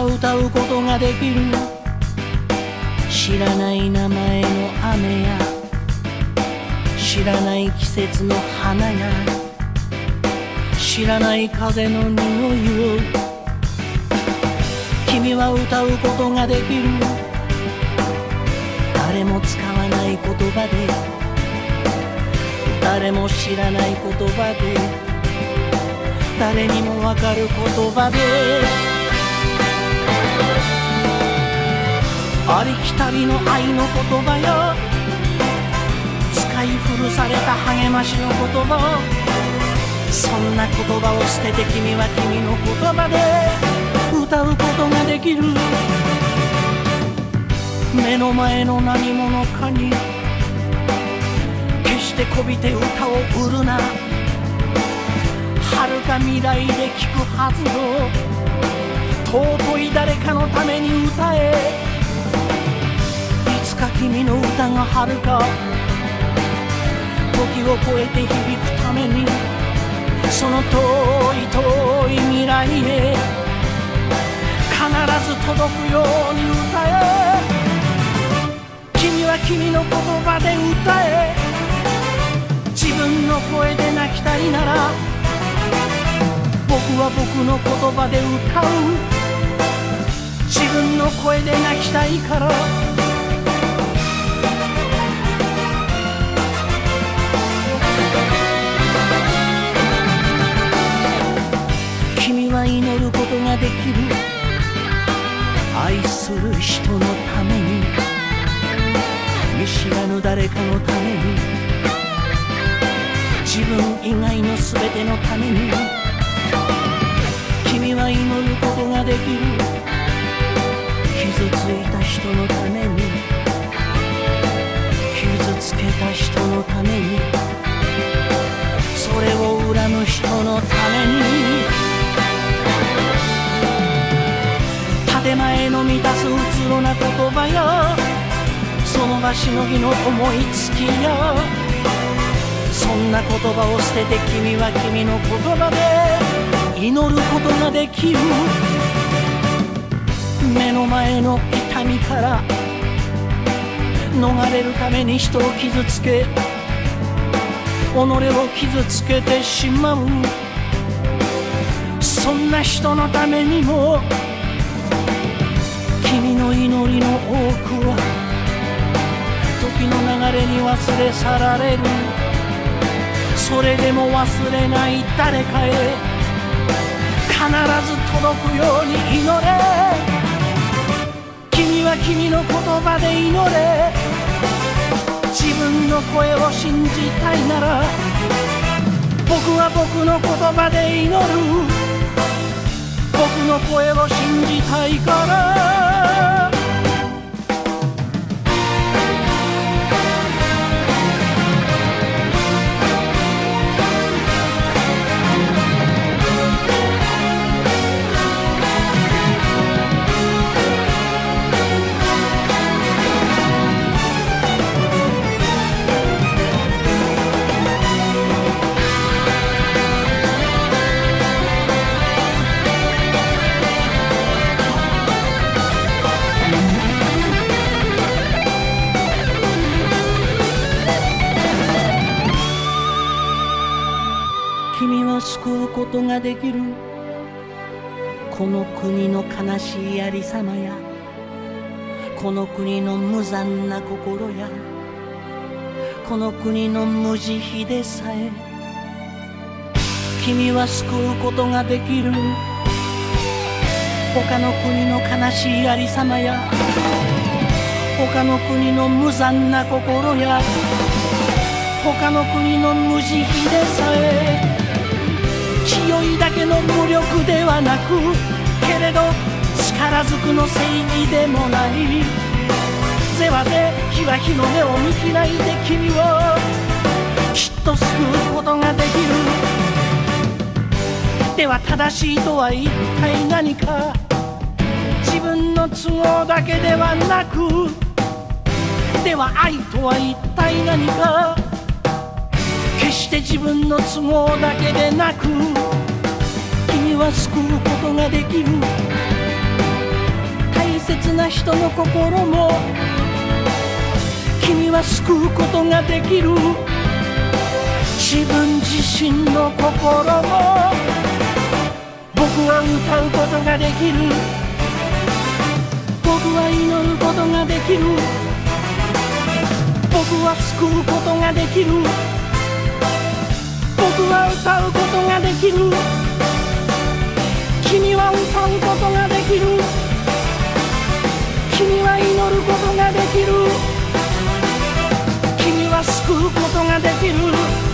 が歌うことができる。知らない名前の雨や知らない季節の花や知らない風の匂いを君は歌うことができる。誰も使わない言葉で誰も知らない言葉で誰にもわかる言葉でありきたりの愛の言葉よ。使い古された励ましの言葉をそんな言葉を捨てて君は君の言葉で歌うことができる。目の前の何者かに決してこびて歌を売るな。遥か未来で聞くはずの尊い誰かのために歌え。いつか君の歌が遥か時を超えて響くためにその遠い未来へ必ず届くように歌え。君は君の言葉で歌え。自分の声で泣きたいなら僕は僕の言葉で歌う。自分の声で泣きたいから。君は祈ることができる。愛する人のために見知らぬ誰かのために自分以外の全てのために君は祈ることができる。傷ついた人のために傷つけた人のためにそれを恨む人のために建前の満たすうつろな言葉よ。その場しのぎの思いつきよ。そんな言葉を捨てて君は君の言葉で祈ることができる。目の前の痛みから逃れるために人を傷つけ己を傷つけてしまう。そんな人のためにも君の祈りの多くは時の流れに忘れ去られる。それでも忘れない誰かへ必ず届くように祈れ。君は君の言葉で祈れ。自分の声を信じたいなら僕は僕の言葉で祈る。僕の声を信じたいから。救うことができる。この国の悲しいありさまやこの国の無残な心やこの国の無慈悲でさえ君は救うことができる。他の国の悲しいありさまや他の国の無残な心や他の国の無慈悲でさえ強いだけの無力ではなくけれど力ずくの正義でもない。是は是非は非の目を見開いて君をきっと救うことができる。では正しいとは一体何か。自分の都合だけではなくでは愛とは一体何か。決して自分の都合だけでなく君は救うことができる。切な人の心も君は救うことができる。自分自身の心も僕は歌うことができる。僕は祈ることができる。僕は救うことができる。僕は歌うことができる。君は歌うことができる。君は祈ることができる。君は救うことができる。